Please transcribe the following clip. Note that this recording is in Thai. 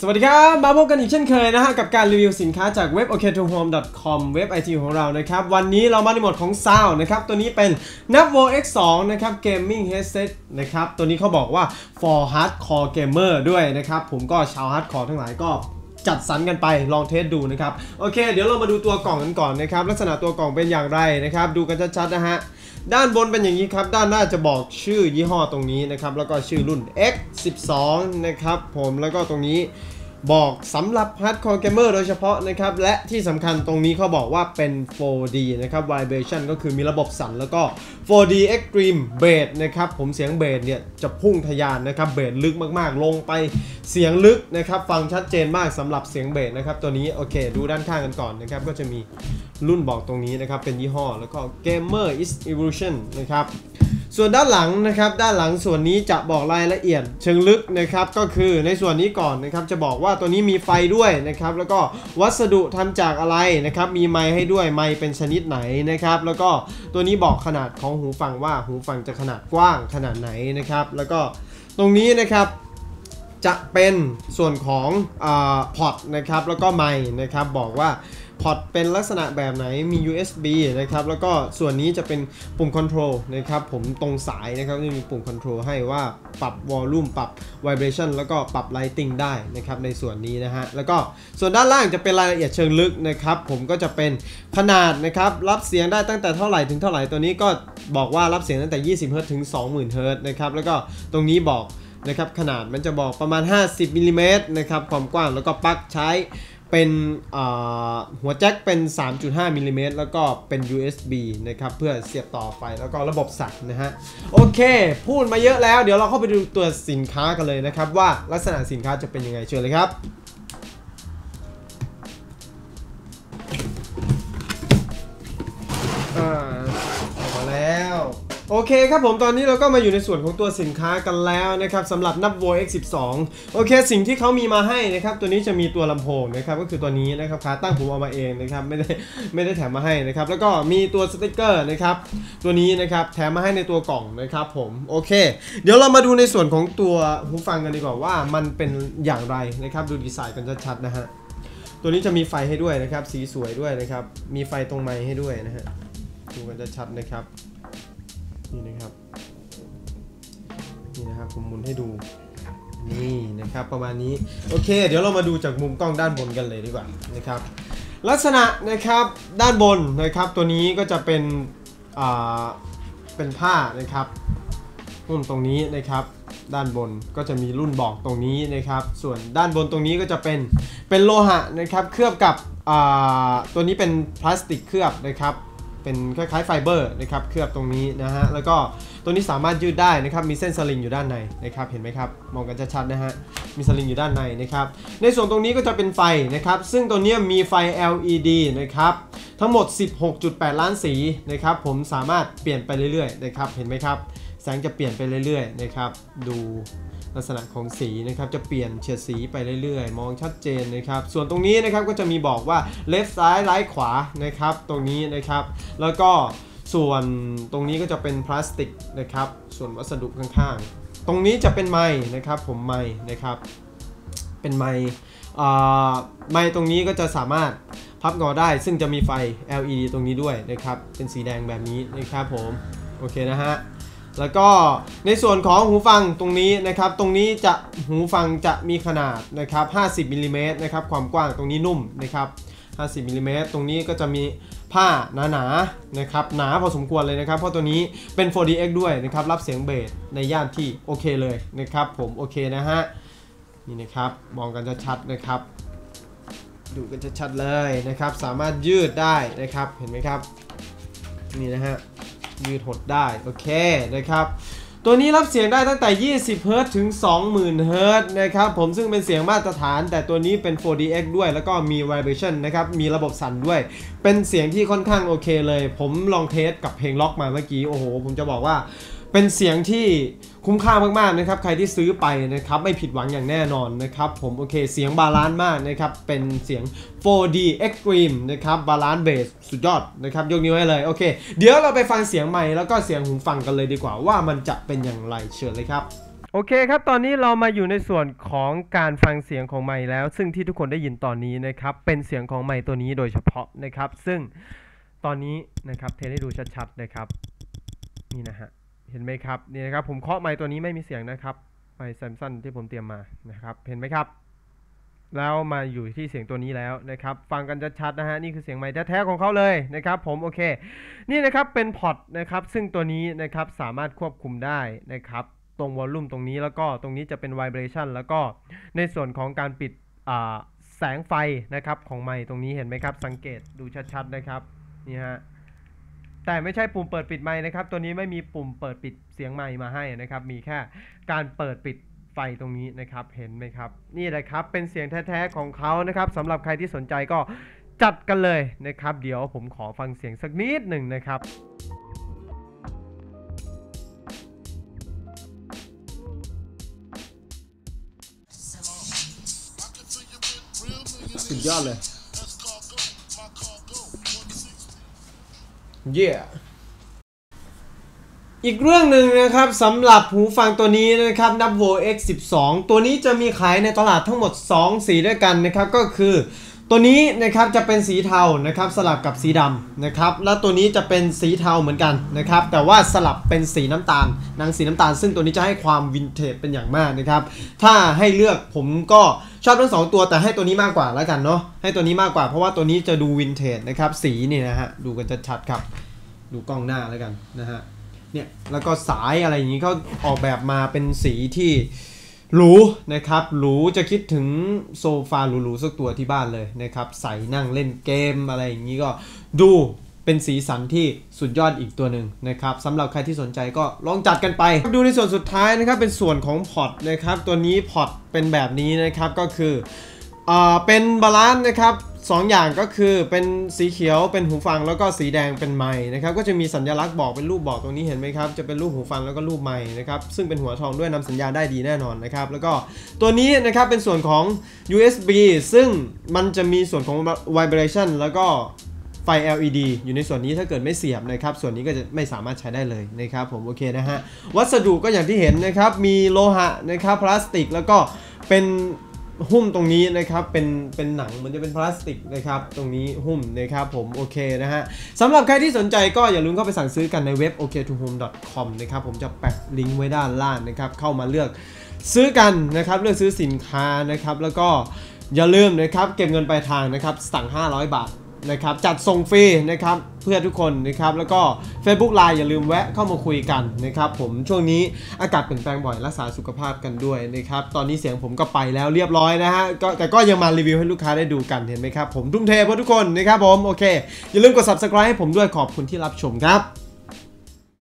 สวัสดีครับมาพบกันอีกเช่นเคยนะฮะกับการรีวิวสินค้าจากเว็บ ok2home.com เว็บ IT ของเรานะครับวันนี้เรามาในหมวดของ Sound นะครับตัวนี้เป็น Nubwo X12 นะครับ Gaming Headset นะครับตัวนี้เขาบอกว่า for hardcore gamer ด้วยนะครับผมก็ชาว hardcore ทั้งหลายก็จัดสรรกันไปลองเทสดูนะครับโอเคเดี๋ยวเรามาดูตัวกล่องกันก่อนนะครับลักษณะตัวกล่องเป็นอย่างไรนะครับดูกันชัดๆนะฮะด้านบนเป็นอย่างนี้ครับด้านหน้าจะบอกชื่อยี่ห้อตรงนี้นะครับแล้วก็ชื่อรุ่น X12 นะครับผมแล้วก็ตรงนี้บอกสำหรับ Hardcore Gamer โดยเฉพาะนะครับและที่สำคัญตรงนี้เขาบอกว่าเป็น 4D นะครับ Vibration ก็คือมีระบบสั่นแล้วก็ 4D Extreme Bass นะครับผมเสียงเบสเนี่ยจะพุ่งทะยานนะครับเบสลึกมากๆลงไปเสียงลึกนะครับฟังชัดเจนมากสำหรับเสียงเบสนะครับตัวนี้โอเคดูด้านข้างกันก่อนนะครับก็จะมีรุ่นบอกตรงนี้นะครับเป็นยี่ห้อแล้วก็ Gamer is Evolution นะครับส่วนด้านหลังนะครับด้านหลังส่วนนี้จะบอกรายละเอียดเชิงลึกนะครับก็คือในส่วนนี้ก่อนนะครับจะบอกว่าตัวนี้มีไฟด้วยนะครับแล้วก็วัสดุทำจากอะไรนะครับมีไมค์ให้ด้วยไมค์เป็นชนิดไหนนะครับแล้วก็ตัวนี้บอกขนาดของหูฟังว่าหูฟังจะขนาดกว้างขนาดไหนนะครับแล้วก็ตรงนี้นะครับจะเป็นส่วนของพอร์ตนะครับแล้วก็ไมค์นะครับบอกว่าพอร์ตเป็นลักษณะแบบไหนมี USB นะครับแล้วก็ส่วนนี้จะเป็นปุ่มคอนโทรลนะครับผมตรงสายนะครับจะมีปุ่มคอนโทรลให้ว่าปรับวอลลุ่มปรับ Vibration แล้วก็ปรับ Lighting ได้นะครับในส่วนนี้นะฮะแล้วก็ส่วนด้านล่างจะเป็นรายละเอียดเชิงลึกนะครับผมก็จะเป็นขนาดนะครับรับเสียงได้ตั้งแต่เท่าไหร่ถึงเท่าไหร่ตัวนี้ก็บอกว่ารับเสียงตั้งแต่ 20 เฮิรตซ์ ถึง 20,000 เฮิรตซ์นะครับแล้วก็ตรงนี้บอกนะครับขนาดมันจะบอกประมาณ 50 มิลลิเมตรนะครับความกว้างแล้วก็ปลั๊กใช้เป็นหัวแจ็คเป็น 3.5 มิลลิเมตรแล้วก็เป็น USB นะครับเพื่อเสียบต่อไฟแล้วก็ระบบสั่นนะฮะโอเคพูดมาเยอะแล้วเดี๋ยวเราเข้าไปดูตัวสินค้ากันเลยนะครับว่าลักษณะสินค้าจะเป็นยังไงเชิญเลยครับมาแล้วโอเคครับผมตอนนี้เราก็มาอยู่ในส่วนของตัวสินค้ากันแล้วนะครับสำหรับ Nubwo X12 โอเคสิ่งที่เขามีมาให้นะครับตัวนี้จะมีตัวลำโพงนะครับก็คือตัวนี้นะครับขาตั้งผมเอามาเองนะครับไม่ได้แถมมาให้นะครับแล้วก็มีตัวสติ๊กเกอร์นะครับตัวนี้นะครับแถมมาให้ในตัวกล่องนะครับผมโอเคเดี๋ยวเรามาดูในส่วนของตัวหูฟังกันดีกว่าว่ามันเป็นอย่างไรนะครับดูดีไซน์กันชัดๆนะฮะตัวนี้จะมีไฟให้ด้วยนะครับสีสวยด้วยนะครับมีไฟตรงไมค์ให้ด้วยนะฮะดูกันชัดๆนะครับนี่นะครับนี่นะครับผมหมุนให้ดูนี่นะครับประมาณนี้โอเคเดี๋ยวเรามาดูจากมุมกล้องด้านบนกันเลยดีกว่านะครับลักษณะนะครับด้านบนนะครับตัวนี้ก็จะเป็นผ้านะครับรุ่นตรงนี้นะครับด้านบนก็จะมีรุ่นบอกตรงนี้นะครับส่วนด้านบนตรงนี้ก็จะเป็นโลหะนะครับเคลือบกับตัวนี้เป็นพลาสติกเคลือบนะครับเป็นคล้ายๆไฟเบอร์นะครับเคลือบตรงนี้นะฮะแล้วก็ตัวนี้สามารถยืดได้นะครับมีเส้นสลิงอยู่ด้านในนะครับเห็นไหมครับมองกันชัดๆนะฮะมีสลิงอยู่ด้านในนะครับในส่วนตรงนี้ก็จะเป็นไฟนะครับซึ่งตัวนี้มีไฟ LED นะครับทั้งหมด 16.8 ล้านสีนะครับผมสามารถเปลี่ยนไปเรื่อยๆนะครับเห็นไหมครับแสงจะเปลี่ยนไปเรื่อยๆนะครับดูลักษณะของสีนะครับจะเปลี่ยนเฉดสีไปเรื่อยๆมองชัดเจนนะครับส่วนตรงนี้นะครับก็จะมีบอกว่าเลฟซ้ายไลท์ขวานะครับตรงนี้นะครับแล้วก็ส่วนตรงนี้ก็จะเป็นพลาสติกนะครับส่วนวัสดุข้างๆตรงนี้จะเป็นไมค์นะครับผมไมค์นะครับเป็นไมค์ตรงนี้ก็จะสามารถพับงอได้ซึ่งจะมีไฟ LED ตรงนี้ด้วยนะครับเป็นสีแดงแบบนี้นะครับผมโอเคนะฮะแล้วก็ในส่วนของหูฟังตรงนี้นะครับตรงนี้จะหูฟังจะมีขนาดนะครับ50 มิลลิเมตรนะครับความกว้างตรงนี้นุ่มนะครับ50 มิลลิเมตรตรงนี้ก็จะมีผ้าหนาๆนะครับหนาพอสมควรเลยนะครับเพราะตัวนี้เป็น 4DX ด้วยนะครับรับเสียงเบสในย่านที่โอเคเลยนะครับผมโอเคนะฮะนี่นะครับมองกันชัดๆนะครับดูกันชัดๆเลยนะครับสามารถยืดได้นะครับเห็นไหมครับนี่นะฮะยืดหดได้โอเคนะครับตัวนี้รับเสียงได้ตั้งแต่ 20 เฮิรตซ์ ถึง 20,000 เฮิรตซ์นะครับผมซึ่งเป็นเสียงมาตรฐานแต่ตัวนี้เป็น 4DX ด้วยแล้วก็มี Vibration นะครับมีระบบสั่นด้วยเป็นเสียงที่ค่อนข้างโอเคเลยผมลองเทสกับเพลงล็อกมาเมื่อกี้โอ้โหผมจะบอกว่าเป็นเสียงที่คุ้มค่ามากๆนะครับใครที่ซื้อไปนะครับไม่ผิดหวังอย่างแน่นอนนะครับผมโอเคเสียงบาลานซ์มากนะครับเป็นเสียง 4D Extreme นะครับบาลานซ์เบสสุดยอดนะครับยกนิ้วให้เลยโอเคเดี๋ยวเราไปฟังเสียงใหม่แล้วก็เสียงหูฟังกันเลยดีกว่าว่ามันจะเป็นอย่างไรเชิญเลยครับโอ โอเคครับตอนนี้เรามาอยู่ในส่วนของการฟังเสียงของไมค์แล้วซึ่งที่ทุกคนได้ยินตอนนี้นะครับเป็นเสียงของไมค์ตัวนี้โดยเฉพาะนะครับซึ่งตอนนี้นะครับเทสให้ดูชัดๆนะครับนี่นะฮะเห็นไหมครับนี่นะครับผมเคาะไมค์ตัวนี้ไม่มีเสียงนะครับไมค์ Samsung ที่ผมเตรียมมานะครับเห็นไหมครับแล้วมาอยู่ที่เสียงตัวนี้แล้วนะครับฟังกันชัดๆนะฮะนี่คือเสียงไมค์แท้ๆของเขาเลยนะครับผมโอเคนี่นะครับเป็นพอร์ตนะครับซึ่งตัวนี้นะครับสามารถควบคุมได้นะครับตรงวอลลุ่มตรงนี้แล้วก็ตรงนี้จะเป็นไวเบรชั่นแล้วก็ในส่วนของการปิดแสงไฟนะครับของไมค์ตรงนี้เห็นไหมครับสังเกตดูชัดๆนะครับนี่ฮะแต่ไม่ใช่ปุ่มเปิดปิดไมค์นะครับตัวนี้ไม่มีปุ่มเปิดปิดเสียงไมค์มาให้นะครับมีแค่การเปิดปิดไฟตรงนี้นะครับเห็นไหมครับนี่แหละครับเป็นเสียงแท้ๆของเขานะครับสำหรับใครที่สนใจก็จัดกันเลยนะครับเดี๋ยวผมขอฟังเสียงสักนิดหนึ่งนะครับสุดยอดเลย yeah อีกเรื่องหนึ่งนะครับสำหรับหูฟังตัวนี้นะครับ Nubwo X12 ตัวนี้จะมีขายในตลาดทั้งหมด2สีด้วยกันนะครับก็คือตัวนี้นะครับจะเป็นสีเทานะครับสลับกับสีดำนะครับและตัวนี้จะเป็นสีเทาเหมือนกันนะครับแต่ว่าสลับเป็นสีน้ำตาลหนังสีน้ำตาลซึ่งตัวนี้จะให้ความวินเทจเป็นอย่างมากนะครับถ้าให้เลือกผมก็ชอบทั้ง2ตัวแต่ให้ตัวนี้มากกว่าแล้วกันเนาะให้ตัวนี้มากกว่าเพราะว่าตัวนี้จะดูวินเทจนะครับสีนี่นะฮะดูกันชัดๆครับดูกล้องหน้าแล้วกันนะฮะเนี่ยแล้วก็สายอะไรอย่างนี้เขาออกแบบมาเป็นสีที่หรูนะครับหรูจะคิดถึงโซฟาหรูๆสักตัวที่บ้านเลยนะครับใส่นั่งเล่นเกมอะไรอย่างนี้ก็ดูเป็นสีสันที่สุดยอดอีกตัวหนึ่งนะครับสำหรับใครที่สนใจก็ลองจัดกันไปดูในส่วนสุดท้ายนะครับเป็นส่วนของพอร์ตนะครับตัวนี้พอร์ตเป็นแบบนี้นะครับก็คือเป็นบาลานซ์นะครับ2 อย่างก็คือเป็นสีเขียวเป็นหูฟังแล้วก็สีแดงเป็นไมค์นะครับก็จะมีสัญลักษณ์บอกเป็นรูปบอกตรงนี้เห็นไหมครับจะเป็นรูปหูฟังแล้วก็รูปไมค์นะครับซึ่งเป็นหัวทองด้วยนำสัญญาณได้ดีแน่นอนนะครับแล้วก็ตัวนี้นะครับเป็นส่วนของ USB ซึ่งมันจะมีส่วนของ vibration แล้วก็ไฟ LED อยู่ในส่วนนี้ถ้าเกิดไม่เสียบนะครับส่วนนี้ก็จะไม่สามารถใช้ได้เลยนะครับผมโอเคนะฮะวัสดุก็อย่างที่เห็นนะครับมีโลหะนะครับพลาสติกแล้วก็เป็นหุ้มตรงนี้นะครับเป็นหนังเหมือนจะเป็นพลาสติกนะครับตรงนี้หุ้มนะครับผมโอเคนะฮะสำหรับใครที่สนใจก็อย่าลืมเข้าไปสั่งซื้อกันในเว็บ ok2home.com นะครับผมจะแปะลิงก์ไว้ด้านล่างนะครับเข้ามาเลือกซื้อกันนะครับเลือกซื้อสินค้านะครับแล้วก็อย่าลืมนะครับเก็บเงินปลายทางนะครับสั่ง500 บาทนะครับจัดส่งฟรีนะครับเพื่อทุกคนนะครับแล้วก็ Facebook Live อย่าลืมแวะเข้ามาคุยกันนะครับผมช่วงนี้อากาศเปลี่ยนแปลงบ่อยรักษาสุขภาพกันด้วยนะครับตอนนี้เสียงผมก็ไปแล้วเรียบร้อยนะฮะแต่ก็ยังมารีวิวให้ลูกค้าได้ดูกันเห็นไหมครับผมทุ่มเทเพื่อทุกคนนะครับผมโอเคอย่าลืมกด Subscribe ให้ผมด้วยขอบคุณที่รับชมครับ